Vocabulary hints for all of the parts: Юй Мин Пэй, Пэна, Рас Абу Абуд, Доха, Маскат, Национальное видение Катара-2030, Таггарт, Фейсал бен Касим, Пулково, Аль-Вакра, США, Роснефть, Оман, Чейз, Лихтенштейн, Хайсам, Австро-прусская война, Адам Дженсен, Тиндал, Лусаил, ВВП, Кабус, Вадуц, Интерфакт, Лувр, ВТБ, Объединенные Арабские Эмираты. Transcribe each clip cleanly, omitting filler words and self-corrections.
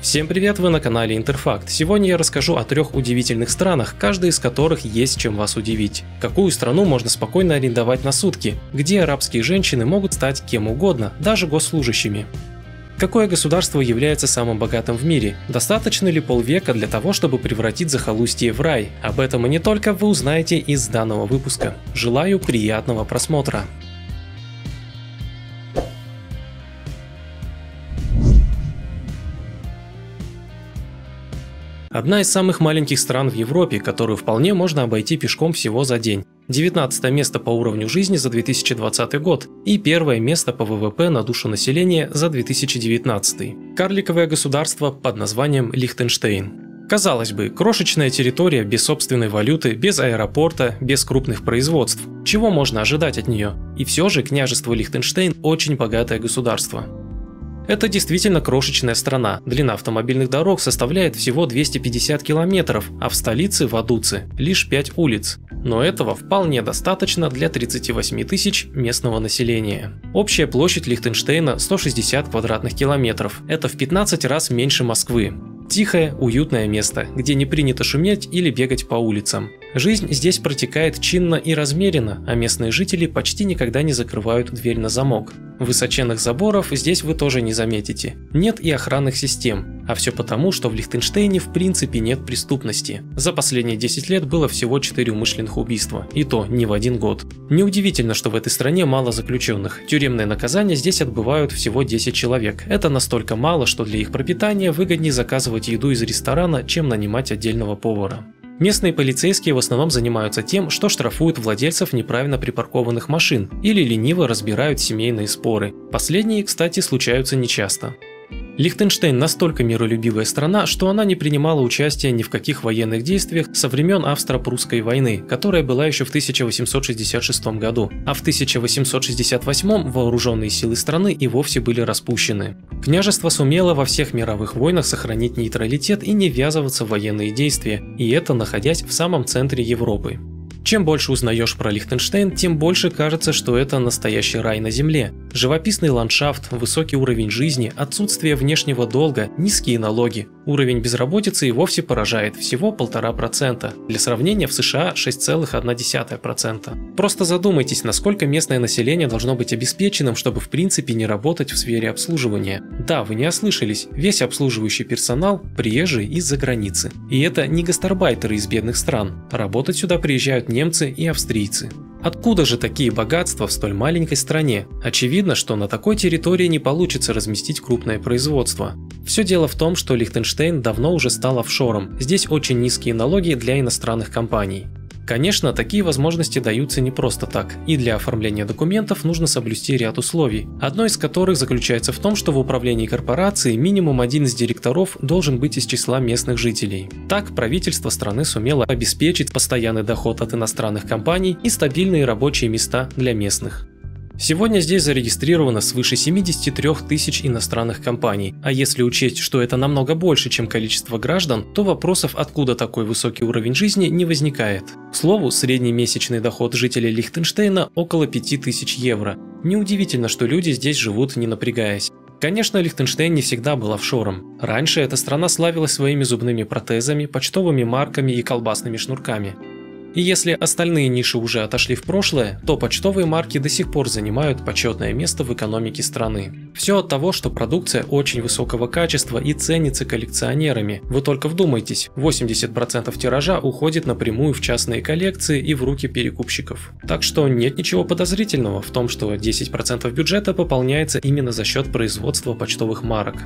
Всем привет, вы на канале Интерфакт. Сегодня я расскажу о трех удивительных странах, каждая из которых есть чем вас удивить. Какую страну можно спокойно арендовать на сутки, где арабские женщины могут стать кем угодно, даже госслужащими. Какое государство является самым богатым в мире? Достаточно ли полвека для того, чтобы превратить захолустье в рай? Об этом и не только вы узнаете из данного выпуска. Желаю приятного просмотра. Одна из самых маленьких стран в Европе, которую вполне можно обойти пешком всего за день. 19-е место по уровню жизни за 2020 год и первое место по ВВП на душу населения за 2019. Карликовое государство под названием Лихтенштейн. Казалось бы, крошечная территория без собственной валюты, без аэропорта, без крупных производств. Чего можно ожидать от нее? И все же княжество Лихтенштейн очень богатое государство. Это действительно крошечная страна, длина автомобильных дорог составляет всего 250 километров, а в столице Вадуце лишь 5 улиц. Но этого вполне достаточно для 38 тысяч местного населения. Общая площадь Лихтенштейна 160 квадратных километров, это в 15 раз меньше Москвы. Тихое, уютное место, где не принято шуметь или бегать по улицам. Жизнь здесь протекает чинно и размеренно, а местные жители почти никогда не закрывают дверь на замок. Высоченных заборов здесь вы тоже не заметите. Нет и охранных систем. А все потому, что в Лихтенштейне в принципе нет преступности. За последние 10 лет было всего 4 умышленных убийства, и то не в один год. Неудивительно, что в этой стране мало заключенных. Тюремное наказание здесь отбывают всего 10 человек. Это настолько мало, что для их пропитания выгоднее заказывать еду из ресторана, чем нанимать отдельного повара. Местные полицейские в основном занимаются тем, что штрафуют владельцев неправильно припаркованных машин или лениво разбирают семейные споры. Последние, кстати, случаются нечасто. Лихтенштейн настолько миролюбивая страна, что она не принимала участия ни в каких военных действиях со времен Австро-прусской войны, которая была еще в 1866 году, а в 1868 вооруженные силы страны и вовсе были распущены. Княжество сумело во всех мировых войнах сохранить нейтралитет и не ввязываться в военные действия, и это находясь в самом центре Европы. Чем больше узнаешь про Лихтенштейн, тем больше кажется, что это настоящий рай на земле. Живописный ландшафт, высокий уровень жизни, отсутствие внешнего долга, низкие налоги. Уровень безработицы и вовсе поражает, всего 1,5%. Для сравнения, в США 6,1%. Просто задумайтесь, насколько местное население должно быть обеспеченным, чтобы в принципе не работать в сфере обслуживания. Да, вы не ослышались, весь обслуживающий персонал – приезжие из-за границы. И это не гастарбайтеры из бедных стран. Работать сюда приезжают немцы и австрийцы. Откуда же такие богатства в столь маленькой стране? Очевидно, что на такой территории не получится разместить крупное производство. Все дело в том, что Лихтенштейн давно уже стал офшором, здесь очень низкие налоги для иностранных компаний. Конечно, такие возможности даются не просто так, и для оформления документов нужно соблюсти ряд условий, одно из которых заключается в том, что в управлении корпорации минимум один из директоров должен быть из числа местных жителей. Так, правительство страны сумело обеспечить постоянный доход от иностранных компаний и стабильные рабочие места для местных. Сегодня здесь зарегистрировано свыше 73 тысяч иностранных компаний, а если учесть, что это намного больше, чем количество граждан, то вопросов, откуда такой высокий уровень жизни, не возникает. К слову, средний месячный доход жителей Лихтенштейна около 5000 евро. Неудивительно, что люди здесь живут, не напрягаясь. Конечно, Лихтенштейн не всегда был офшором. Раньше эта страна славилась своими зубными протезами, почтовыми марками и колбасными шнурками. И если остальные ниши уже отошли в прошлое, то почтовые марки до сих пор занимают почетное место в экономике страны. Все от того, что продукция очень высокого качества и ценится коллекционерами. Вы только вдумайтесь, 80% тиража уходит напрямую в частные коллекции и в руки перекупщиков. Так что нет ничего подозрительного в том, что 10% бюджета пополняется именно за счет производства почтовых марок.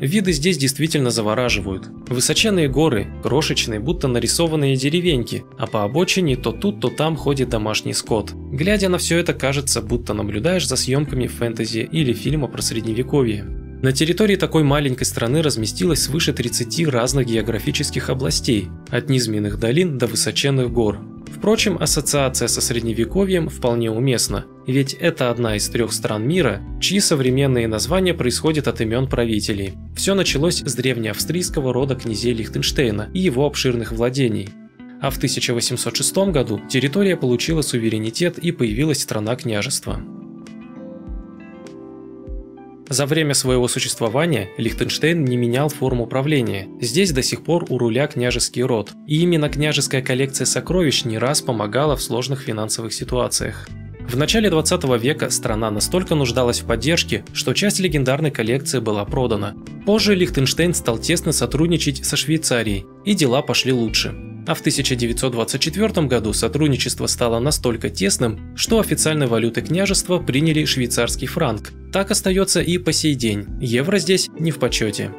Виды здесь действительно завораживают. Высоченные горы, крошечные, будто нарисованные деревеньки, а по обочине то тут, то там ходит домашний скот. Глядя на все это, кажется, будто наблюдаешь за съемками фэнтези или фильма про средневековье. На территории такой маленькой страны разместилось свыше 30 разных географических областей, от низменных долин до высоченных гор. Впрочем, ассоциация со средневековьем вполне уместна, ведь это одна из трех стран мира, чьи современные названия происходят от имен правителей. Все началось с древнеавстрийского рода князей Лихтенштейна и его обширных владений. А в 1806 году территория получила суверенитет и появилась страна-княжество. За время своего существования Лихтенштейн не менял форму правления. Здесь до сих пор у руля княжеский род, и именно княжеская коллекция сокровищ не раз помогала в сложных финансовых ситуациях. В начале 20 века страна настолько нуждалась в поддержке, что часть легендарной коллекции была продана. Позже Лихтенштейн стал тесно сотрудничать со Швейцарией, и дела пошли лучше. А в 1924 году сотрудничество стало настолько тесным, что официальной валютой княжества приняли швейцарский франк. Так остается и по сей день, евро здесь не в почете.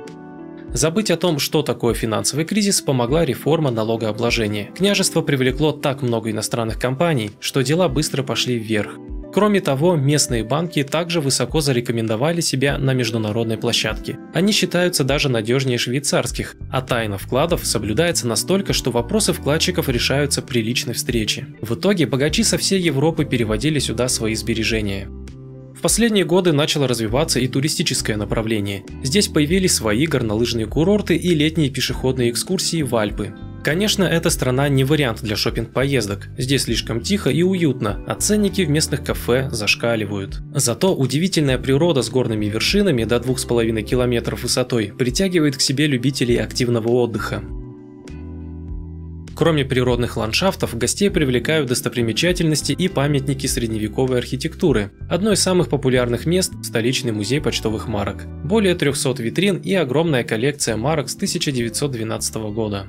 Забыть о том, что такое финансовый кризис, помогла реформа налогообложения. Княжество привлекло так много иностранных компаний, что дела быстро пошли вверх. Кроме того, местные банки также высоко зарекомендовали себя на международной площадке. Они считаются даже надежнее швейцарских, а тайна вкладов соблюдается настолько, что вопросы вкладчиков решаются при личной встрече. В итоге богачи со всей Европы переводили сюда свои сбережения. В последние годы начало развиваться и туристическое направление. Здесь появились свои горнолыжные курорты и летние пешеходные экскурсии в Альпы. Конечно, эта страна не вариант для шопинг-поездок. Здесь слишком тихо и уютно, а ценники в местных кафе зашкаливают. Зато удивительная природа с горными вершинами до 2,5 километров высотой притягивает к себе любителей активного отдыха. Кроме природных ландшафтов, гостей привлекают достопримечательности и памятники средневековой архитектуры. Одно из самых популярных мест – столичный музей почтовых марок. Более 300 витрин и огромная коллекция марок с 1912 года.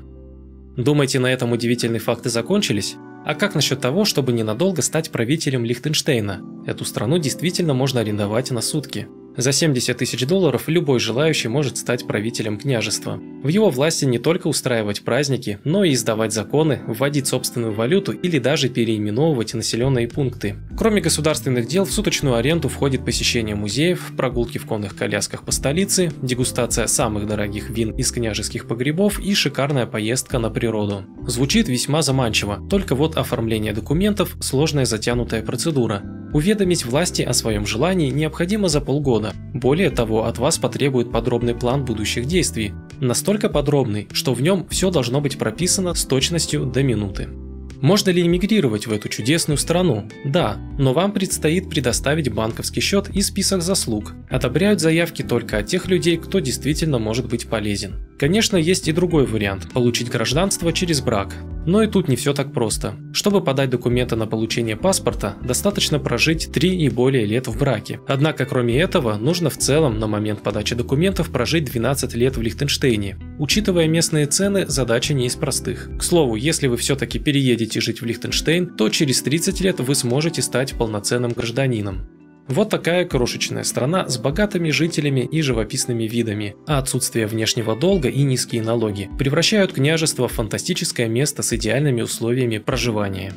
Думаете, на этом удивительные факты закончились? А как насчет того, чтобы ненадолго стать правителем Лихтенштейна? Эту страну действительно можно арендовать на сутки. За $70 000 любой желающий может стать правителем княжества. В его власти не только устраивать праздники, но и издавать законы, вводить собственную валюту или даже переименовывать населенные пункты. Кроме государственных дел, в суточную аренду входит посещение музеев, прогулки в конных колясках по столице, дегустация самых дорогих вин из княжеских погребов и шикарная поездка на природу. Звучит весьма заманчиво, только вот оформление документов – сложная затянутая процедура. Уведомить власти о своем желании необходимо за полгода. Более того, от вас потребует подробный план будущих действий. Настолько подробный, что в нем все должно быть прописано с точностью до минуты. Можно ли эмигрировать в эту чудесную страну? Да, но вам предстоит предоставить банковский счет и список заслуг. Отобряют заявки только от тех людей, кто действительно может быть полезен. Конечно, есть и другой вариант – получить гражданство через брак. Но и тут не все так просто. Чтобы подать документы на получение паспорта, достаточно прожить 3 и более лет в браке. Однако, кроме этого, нужно в целом на момент подачи документов прожить 12 лет в Лихтенштейне. Учитывая местные цены, задача не из простых. К слову, если вы все-таки переедете жить в Лихтенштейн, то через 30 лет вы сможете стать полноценным гражданином. Вот такая крошечная страна с богатыми жителями и живописными видами, а отсутствие внешнего долга и низкие налоги превращают княжество в фантастическое место с идеальными условиями проживания.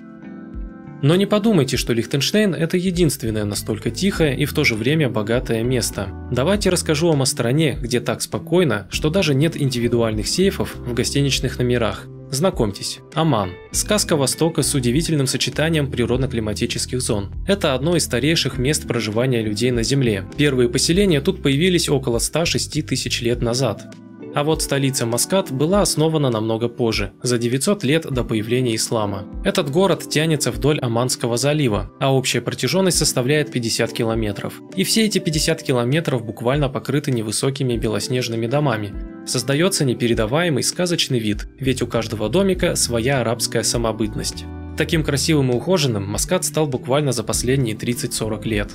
Но не подумайте, что Лихтенштейн – это единственное настолько тихое и в то же время богатое место. Давайте расскажу вам о стране, где так спокойно, что даже нет индивидуальных сейфов в гостиничных номерах. Знакомьтесь, Оман – сказка Востока с удивительным сочетанием природно-климатических зон. Это одно из старейших мест проживания людей на Земле. Первые поселения тут появились около 106 тысяч лет назад. А вот столица Маскат была основана намного позже, за 900 лет до появления ислама. Этот город тянется вдоль Оманского залива, а общая протяженность составляет 50 километров. И все эти 50 километров буквально покрыты невысокими белоснежными домами. Создается непередаваемый сказочный вид, ведь у каждого домика своя арабская самобытность. Таким красивым и ухоженным Маскат стал буквально за последние 30-40 лет.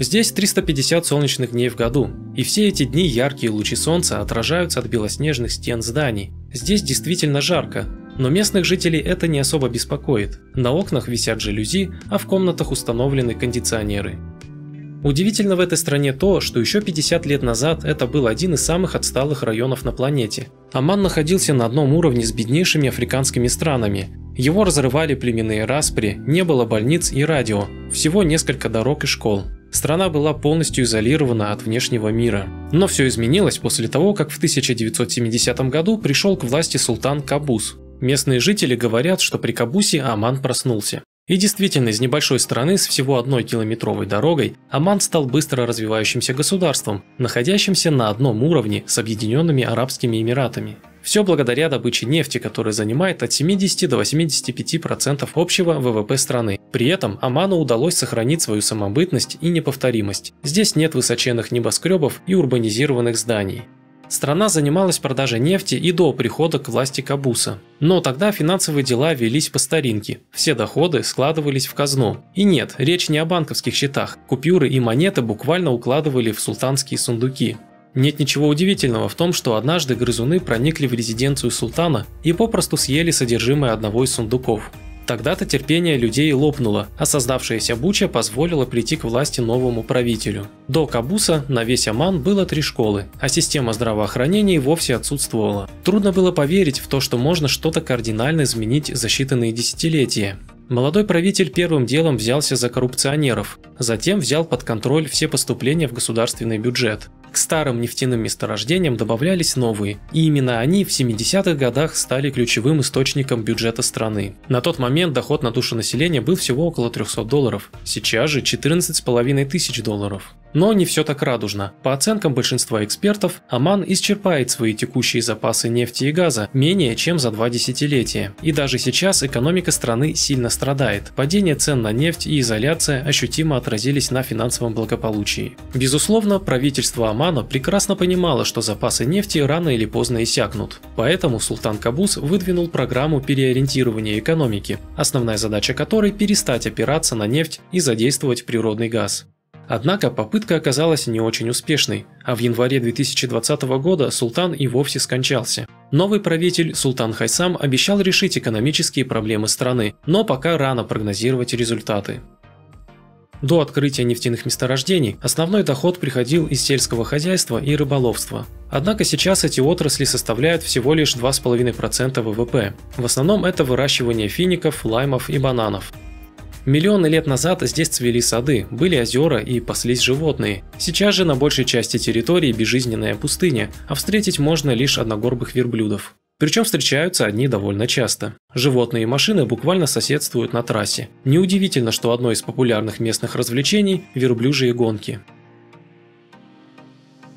Здесь 350 солнечных дней в году, и все эти дни яркие лучи солнца отражаются от белоснежных стен зданий. Здесь действительно жарко, но местных жителей это не особо беспокоит. На окнах висят жалюзи, а в комнатах установлены кондиционеры. Удивительно в этой стране то, что еще 50 лет назад это был один из самых отсталых районов на планете. Оман находился на одном уровне с беднейшими африканскими странами. Его разрывали племенные распри, не было больниц и радио, всего несколько дорог и школ. Страна была полностью изолирована от внешнего мира. Но все изменилось после того, как в 1970 году пришел к власти султан Кабус. Местные жители говорят, что при Кабусе Оман проснулся. И действительно, из небольшой страны с всего 1-километровой дорогой Оман стал быстро развивающимся государством, находящимся на одном уровне с Объединенными Арабскими Эмиратами. Все благодаря добыче нефти, которая занимает от 70 до 85% общего ВВП страны. При этом Оману удалось сохранить свою самобытность и неповторимость. Здесь нет высоченных небоскребов и урбанизированных зданий. Страна занималась продажей нефти и до прихода к власти Кабуса. Но тогда финансовые дела велись по старинке, все доходы складывались в казну. И нет, речь не о банковских счетах, купюры и монеты буквально укладывали в султанские сундуки. Нет ничего удивительного в том, что однажды грызуны проникли в резиденцию султана и попросту съели содержимое одного из сундуков. Тогда-то терпение людей лопнуло, а создавшаяся буча позволила прийти к власти новому правителю. До Кабуса на весь Оман было 3 школы, а система здравоохранения вовсе отсутствовала. Трудно было поверить в то, что можно что-то кардинально изменить за считанные десятилетия. Молодой правитель первым делом взялся за коррупционеров, затем взял под контроль все поступления в государственный бюджет. К старым нефтяным месторождениям добавлялись новые, и именно они в 70-х годах стали ключевым источником бюджета страны. На тот момент доход на душу населения был всего около $300, сейчас же $14,500. Но не все так радужно. По оценкам большинства экспертов, Оман исчерпает свои текущие запасы нефти и газа менее чем за 2 десятилетия. И даже сейчас экономика страны сильно страдает. Падение цен на нефть и изоляция ощутимо отразились на финансовом благополучии. Безусловно, правительство Омана прекрасно понимало, что запасы нефти рано или поздно иссякнут. Поэтому султан Кабус выдвинул программу переориентирования экономики, основная задача которой – перестать опираться на нефть и задействовать природный газ. Однако попытка оказалась не очень успешной, а в январе 2020 года султан и вовсе скончался. Новый правитель, султан Хайсам, обещал решить экономические проблемы страны, но пока рано прогнозировать результаты. До открытия нефтяных месторождений основной доход приходил из сельского хозяйства и рыболовства. Однако сейчас эти отрасли составляют всего лишь 2,5% ВВП. В основном это выращивание фиников, лаймов и бананов. Миллионы лет назад здесь цвели сады, были озера и паслись животные. Сейчас же на большей части территории безжизненная пустыня, а встретить можно лишь одногорбых верблюдов. Причем встречаются они довольно часто. Животные и машины буквально соседствуют на трассе. Неудивительно, что одно из популярных местных развлечений – верблюжьи гонки.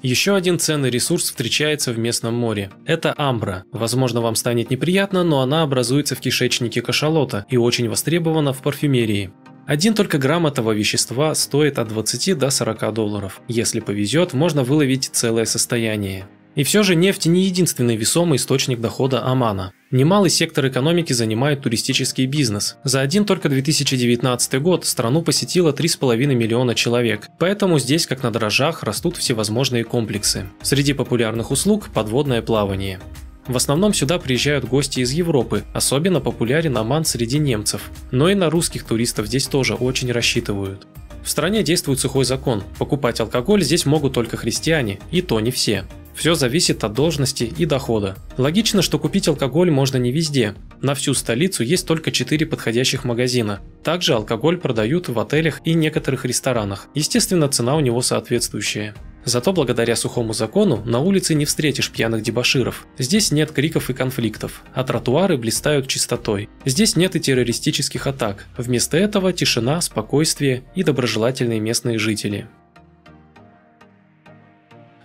Еще один ценный ресурс встречается в местном море. Это амбра. Возможно, вам станет неприятно, но она образуется в кишечнике кашалота и очень востребована в парфюмерии. Один только грамм этого вещества стоит от $20 до $40. Если повезет, можно выловить целое состояние. И все же нефть не единственный весомый источник дохода Омана. Немалый сектор экономики занимает туристический бизнес. За один только 2019 год страну посетило 3,5 миллиона человек, поэтому здесь, как на дрожжах, растут всевозможные комплексы. Среди популярных услуг – подводное плавание. В основном сюда приезжают гости из Европы, особенно популярен Оман среди немцев, но и на русских туристов здесь тоже очень рассчитывают. В стране действует сухой закон, покупать алкоголь здесь могут только христиане, и то не все. Все зависит от должности и дохода. Логично, что купить алкоголь можно не везде. На всю столицу есть только 4 подходящих магазина. Также алкоголь продают в отелях и некоторых ресторанах. Естественно, цена у него соответствующая. Зато благодаря сухому закону на улице не встретишь пьяных дебоширов. Здесь нет криков и конфликтов, а тротуары блистают чистотой. Здесь нет и террористических атак. Вместо этого тишина, спокойствие и доброжелательные местные жители.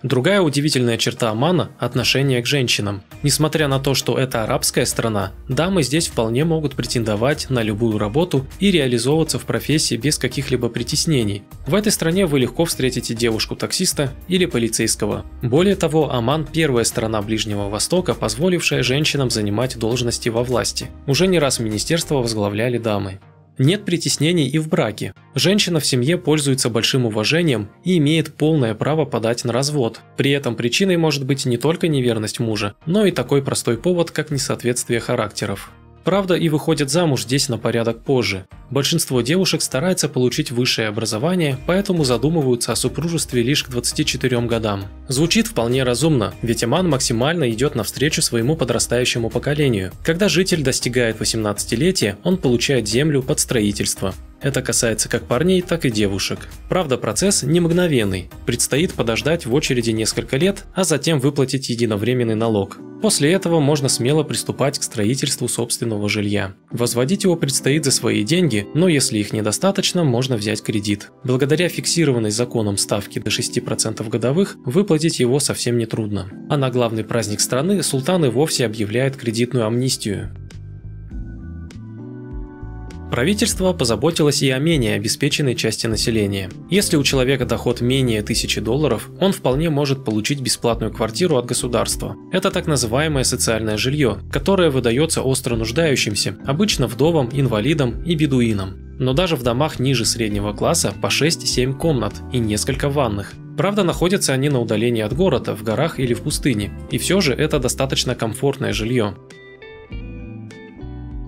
Другая удивительная черта Омана – отношение к женщинам. Несмотря на то, что это арабская страна, дамы здесь вполне могут претендовать на любую работу и реализовываться в профессии без каких-либо притеснений. В этой стране вы легко встретите девушку-таксиста или полицейского. Более того, Оман – первая страна Ближнего Востока, позволившая женщинам занимать должности во власти. Уже не раз министерство возглавляли дамы. Нет притеснений и в браке. Женщина в семье пользуется большим уважением и имеет полное право подать на развод. При этом причиной может быть не только неверность мужа, но и такой простой повод, как несоответствие характеров. Правда, и выходит замуж здесь на порядок позже. Большинство девушек старается получить высшее образование, поэтому задумываются о супружестве лишь к 24 годам. Звучит вполне разумно, ведь Оман максимально идет навстречу своему подрастающему поколению. Когда житель достигает 18-летия, он получает землю под строительство. Это касается как парней, так и девушек. Правда, процесс не мгновенный. Предстоит подождать в очереди несколько лет, а затем выплатить единовременный налог. После этого можно смело приступать к строительству собственного жилья. Возводить его предстоит за свои деньги, но если их недостаточно, можно взять кредит. Благодаря фиксированной законом ставке до 6% годовых, выплатить его совсем нетрудно. А на главный праздник страны султан и вовсе объявляет кредитную амнистию. Правительство позаботилось и о менее обеспеченной части населения. Если у человека доход менее $1000, он вполне может получить бесплатную квартиру от государства. Это так называемое социальное жилье, которое выдается остро нуждающимся, обычно вдовам, инвалидам и бедуинам. Но даже в домах ниже среднего класса по 6-7 комнат и несколько ванных. Правда, находятся они на удалении от города, в горах или в пустыне. И все же это достаточно комфортное жилье.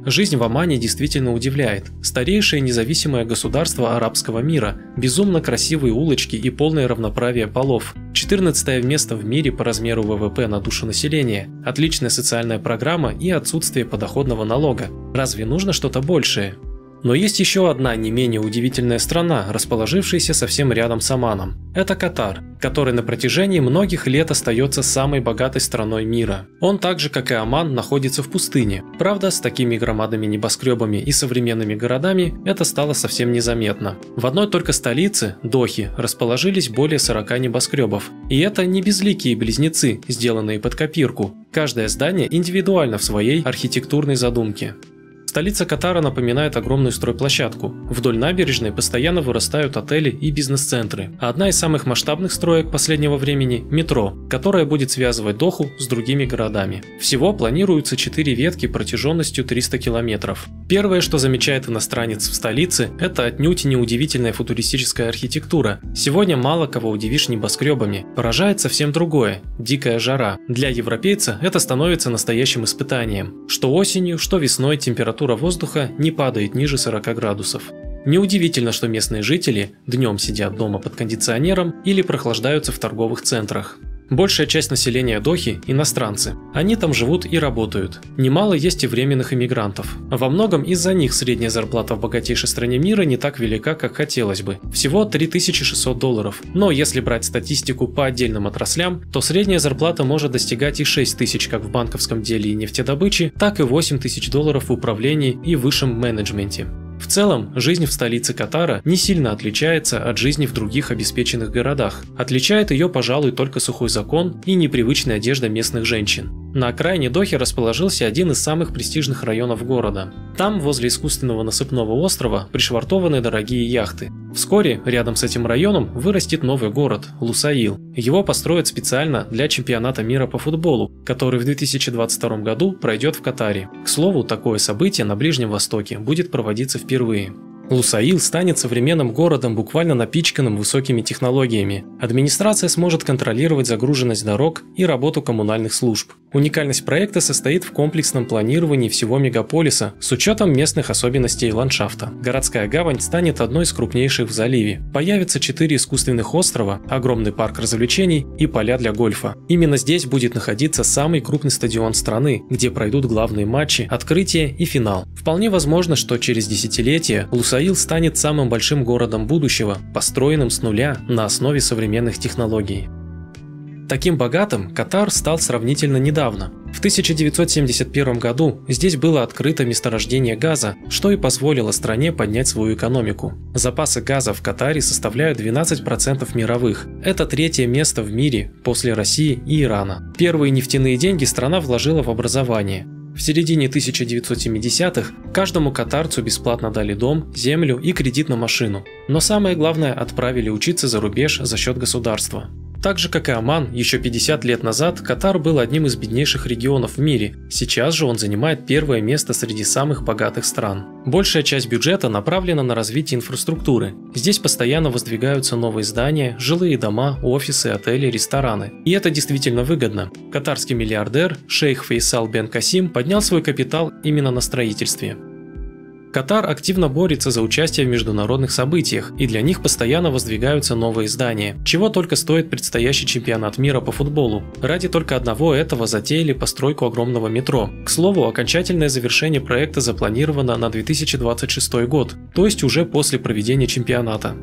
Жизнь в Омане действительно удивляет. Старейшее независимое государство арабского мира, безумно красивые улочки и полное равноправие полов, 14-е место в мире по размеру ВВП на душу населения, отличная социальная программа и отсутствие подоходного налога. Разве нужно что-то большее? Но есть еще одна не менее удивительная страна, расположившаяся совсем рядом с Оманом. Это Катар, который на протяжении многих лет остается самой богатой страной мира. Он так же, как и Оман, находится в пустыне. Правда, с такими громадными небоскребами и современными городами это стало совсем незаметно. В одной только столице, Дохе, расположились более 40 небоскребов. И это не безликие близнецы, сделанные под копирку. Каждое здание индивидуально в своей архитектурной задумке. Столица Катара напоминает огромную стройплощадку. Вдоль набережной постоянно вырастают отели и бизнес-центры. А одна из самых масштабных строек последнего времени – метро, которая будет связывать Доху с другими городами. Всего планируются 4 ветки протяженностью 300 километров. Первое, что замечает иностранец в столице, это отнюдь не удивительная футуристическая архитектура. Сегодня мало кого удивишь небоскребами. Поражает совсем другое – дикая жара. Для европейца это становится настоящим испытанием. Что осенью, что весной температура воздуха не падает ниже 40 градусов. Неудивительно, что местные жители днем сидят дома под кондиционером или прохлаждаются в торговых центрах. Большая часть населения Дохи – иностранцы. Они там живут и работают. Немало есть и временных иммигрантов. Во многом из-за них средняя зарплата в богатейшей стране мира не так велика, как хотелось бы. Всего $3600. Но если брать статистику по отдельным отраслям, то средняя зарплата может достигать и 6000 как в банковском деле и нефтедобыче, так и $8000 в управлении и высшем менеджменте. В целом, жизнь в столице Катара не сильно отличается от жизни в других обеспеченных городах. Отличает ее, пожалуй, только сухой закон и непривычная одежда местных женщин. На окраине Дохи расположился один из самых престижных районов города. Там, возле искусственного насыпного острова, пришвартованы дорогие яхты. Вскоре рядом с этим районом вырастет новый город – Лусаил. Его построят специально для чемпионата мира по футболу, который в 2022 году пройдет в Катаре. К слову, такое событие на Ближнем Востоке будет проводиться впервые. Лусаил станет современным городом, буквально напичканным высокими технологиями. Администрация сможет контролировать загруженность дорог и работу коммунальных служб. Уникальность проекта состоит в комплексном планировании всего мегаполиса с учетом местных особенностей ландшафта. Городская гавань станет одной из крупнейших в заливе. Появятся 4 искусственных острова, огромный парк развлечений и поля для гольфа. Именно здесь будет находиться самый крупный стадион страны, где пройдут главные матчи, открытие и финал. Вполне возможно, что через десятилетия Лусаил станет самым большим городом будущего, построенным с нуля на основе современных технологий. Таким богатым Катар стал сравнительно недавно. В 1971 году здесь было открыто месторождение газа, что и позволило стране поднять свою экономику. Запасы газа в Катаре составляют 12% мировых. Это 3-е место в мире после России и Ирана. Первые нефтяные деньги страна вложила в образование. В середине 1970-х каждому катарцу бесплатно дали дом, землю и кредит на машину. Но самое главное, отправили учиться за рубеж за счет государства. Так же, как и Оман, еще 50 лет назад Катар был одним из беднейших регионов в мире. Сейчас же он занимает первое место среди самых богатых стран. Большая часть бюджета направлена на развитие инфраструктуры. Здесь постоянно воздвигаются новые здания, жилые дома, офисы, отели, рестораны. И это действительно выгодно. Катарский миллиардер шейх Фейсал бен Касим поднял свой капитал именно на строительстве. Катар активно борется за участие в международных событиях, и для них постоянно воздвигаются новые здания, чего только стоит предстоящий чемпионат мира по футболу. Ради только одного этого затеяли постройку огромного метро. К слову, окончательное завершение проекта запланировано на 2026 год, то есть уже после проведения чемпионата.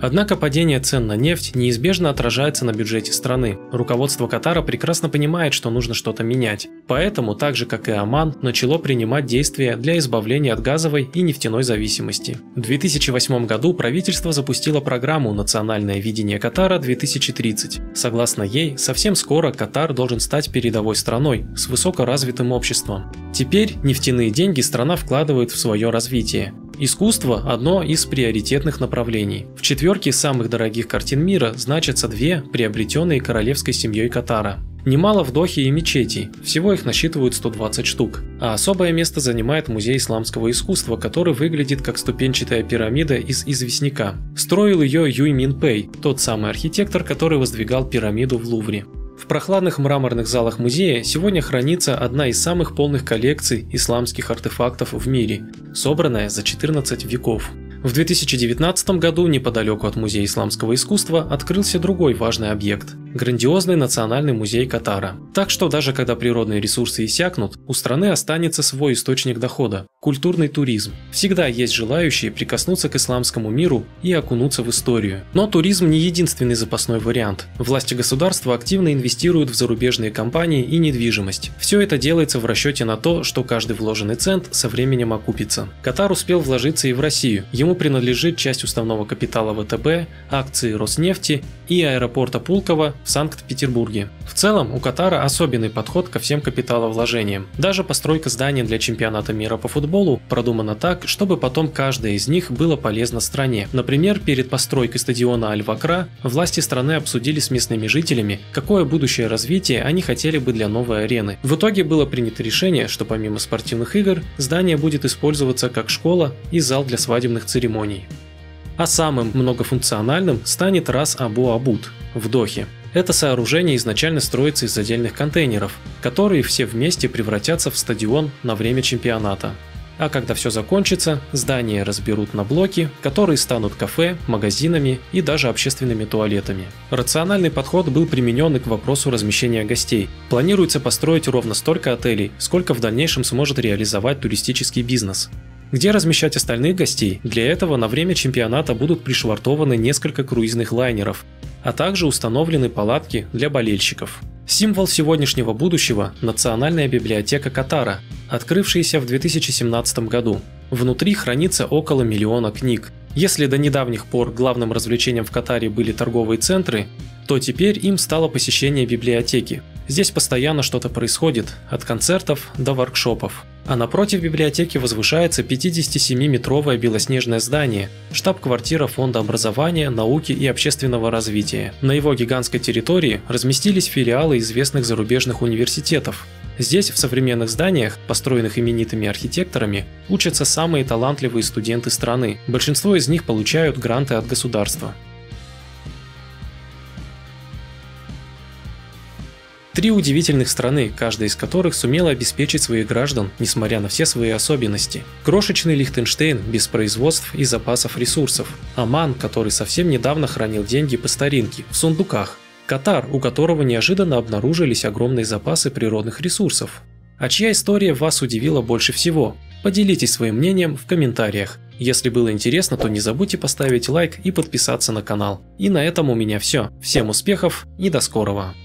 Однако падение цен на нефть неизбежно отражается на бюджете страны. Руководство Катара прекрасно понимает, что нужно что-то менять. Поэтому, так же как и Оман, начало принимать действия для избавления от газовой и нефтяной зависимости. В 2008 году правительство запустило программу «Национальное видение Катара-2030». Согласно ей, совсем скоро Катар должен стать передовой страной с высокоразвитым обществом. Теперь нефтяные деньги страна вкладывает в свое развитие. Искусство – одно из приоритетных направлений. В четверке самых дорогих картин мира значатся две, приобретенные королевской семьей Катара. Немало в Дохе и мечетей, всего их насчитывают 120 штук. А особое место занимает музей исламского искусства, который выглядит как ступенчатая пирамида из известняка. Строил ее Юй Мин Пэй, тот самый архитектор, который воздвигал пирамиду в Лувре. В прохладных мраморных залах музея сегодня хранится одна из самых полных коллекций исламских артефактов в мире, собранная за 14 веков. В 2019 году неподалеку от Музея исламского искусства открылся другой важный объект – грандиозный национальный музей Катара. Так что даже когда природные ресурсы иссякнут, у страны останется свой источник дохода – культурный туризм. Всегда есть желающие прикоснуться к исламскому миру и окунуться в историю. Но туризм не единственный запасной вариант. Власти государства активно инвестируют в зарубежные компании и недвижимость. Все это делается в расчете на то, что каждый вложенный цент со временем окупится. Катар успел вложиться и в Россию. Ему принадлежит часть уставного капитала ВТБ, акции Роснефти и аэропорта Пулково в Санкт-Петербурге. В целом, у Катара особенный подход ко всем капиталовложениям. Даже постройка здания для чемпионата мира по футболу продумана так, чтобы потом каждое из них было полезно стране. Например, перед постройкой стадиона Аль-Вакра власти страны обсудили с местными жителями, какое будущее развитие они хотели бы для новой арены. В итоге было принято решение, что помимо спортивных игр, здание будет использоваться как школа и зал для свадебных церемоний. А самым многофункциональным станет Рас Абу Абуд в Дохе. Это сооружение изначально строится из отдельных контейнеров, которые все вместе превратятся в стадион на время чемпионата. А когда все закончится, здание разберут на блоки, которые станут кафе, магазинами и даже общественными туалетами. Рациональный подход был применен и к вопросу размещения гостей. Планируется построить ровно столько отелей, сколько в дальнейшем сможет реализовать туристический бизнес. Где размещать остальных гостей? Для этого на время чемпионата будут пришвартованы несколько круизных лайнеров, а также установлены палатки для болельщиков. Символ сегодняшнего будущего – Национальная библиотека Катара, открывшаяся в 2017 году. Внутри хранится около миллиона книг. Если до недавних пор главным развлечением в Катаре были торговые центры, то теперь им стало посещение библиотеки. Здесь постоянно что-то происходит, от концертов до воркшопов. А напротив библиотеки возвышается 57-метровое белоснежное здание, штаб-квартира Фонда образования, науки и общественного развития. На его гигантской территории разместились филиалы известных зарубежных университетов. Здесь, в современных зданиях, построенных именитыми архитекторами, учатся самые талантливые студенты страны. Большинство из них получают гранты от государства. Три удивительных страны, каждая из которых сумела обеспечить своих граждан, несмотря на все свои особенности. Крошечный Лихтенштейн без производств и запасов ресурсов. Оман, который совсем недавно хранил деньги по старинке, в сундуках. Катар, у которого неожиданно обнаружились огромные запасы природных ресурсов. А чья история вас удивила больше всего? Поделитесь своим мнением в комментариях. Если было интересно, то не забудьте поставить лайк и подписаться на канал. И на этом у меня все. Всем успехов и до скорого!